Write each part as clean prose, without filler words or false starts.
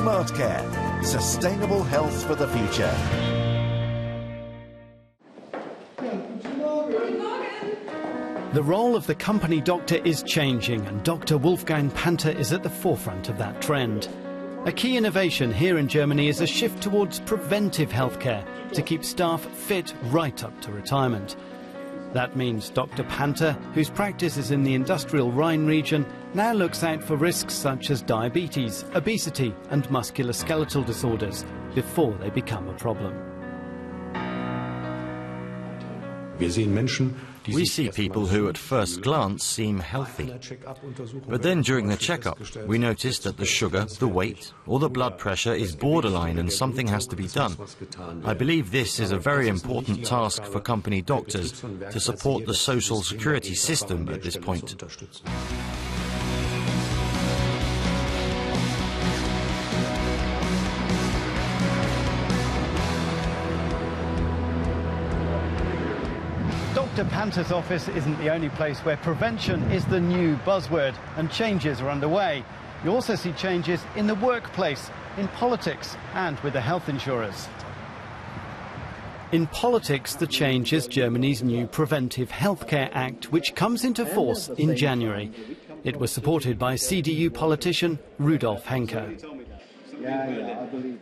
Smart Care, sustainable health for the future. The role of the company doctor is changing, and Dr. Wolfgang Panter is at the forefront of that trend. A key innovation here in Germany is a shift towards preventive healthcare to keep staff fit right up to retirement. That means Dr. Panter, whose practice is in the industrial Rhine region, now looks out for risks such as diabetes, obesity and musculoskeletal disorders before they become a problem. We see people who at first glance seem healthy, but then during the checkup we notice that the sugar, the weight or the blood pressure is borderline and something has to be done. I believe this is a very important task for company doctors to support the social security system at this point. Dr. Panter's office isn't the only place where prevention is the new buzzword, and changes are underway. You also see changes in the workplace, in politics, and with the health insurers. In politics, the change is Germany's new Preventive Healthcare Act, which comes into force in January. It was supported by CDU politician Rudolf Henke. In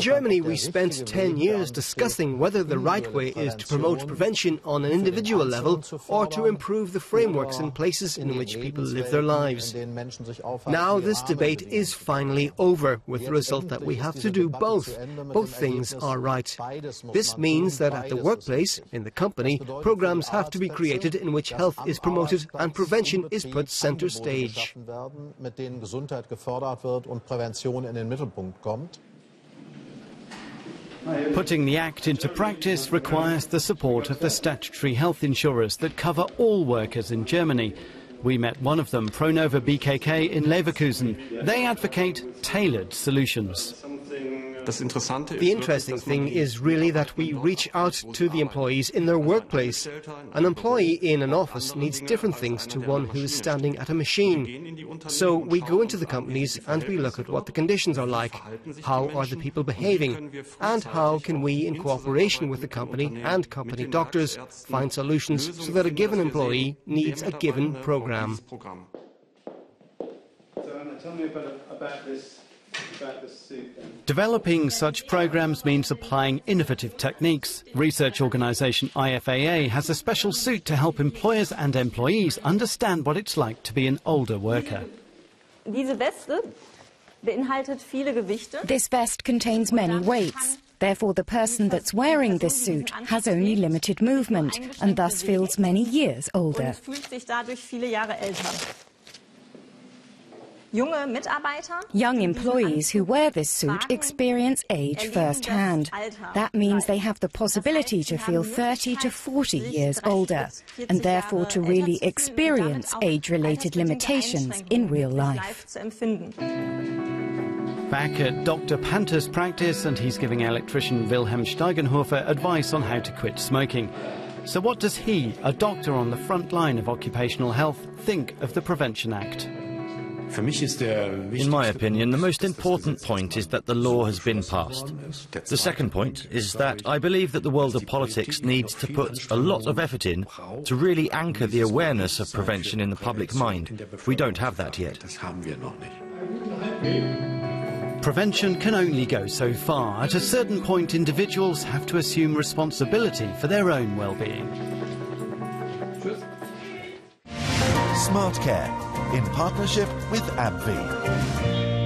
Germany, we spent 10 years discussing whether the right way is to promote prevention on an individual level or to improve the frameworks and places in which people live their lives. Now this debate is finally over, with the result that we have to do both. Both things are right. This means that at the workplace, in the company, programs have to be created in which health is promoted and prevention is put center stage. Putting the Act into practice requires the support of the statutory health insurers that cover all workers in Germany. We met one of them, Pronova BKK in Leverkusen. They advocate tailored solutions. The interesting thing is really that we reach out to the employees in their workplace. An employee in an office needs different things to one who is standing at a machine. So we go into the companies and we look at what the conditions are like, how are the people behaving, and how can we, in cooperation with the company and company doctors, find solutions so that a given employee needs a given program. So Anna, tell me about this. Developing such programs means applying innovative techniques. Research organisation IFAA has a special suit to help employers and employees understand what it's like to be an older worker. This vest contains many weights. Therefore, the person that's wearing this suit has only limited movement and thus feels many years older. Young employees who wear this suit experience age firsthand. That means they have the possibility to feel 30 to 40 years older and therefore to really experience age-related limitations in real life. Back at Dr. Panter's practice, and he's giving electrician Wilhelm Steigenhofer advice on how to quit smoking. So what does he, a doctor on the front line of occupational health, think of the Prevention Act? In my opinion, the most important point is that the law has been passed. The second point is that I believe that the world of politics needs to put a lot of effort in to really anchor the awareness of prevention in the public mind. We don't have that yet. Prevention can only go so far. At a certain point, individuals have to assume responsibility for their own well-being. Smart Care, in partnership with AbbVie.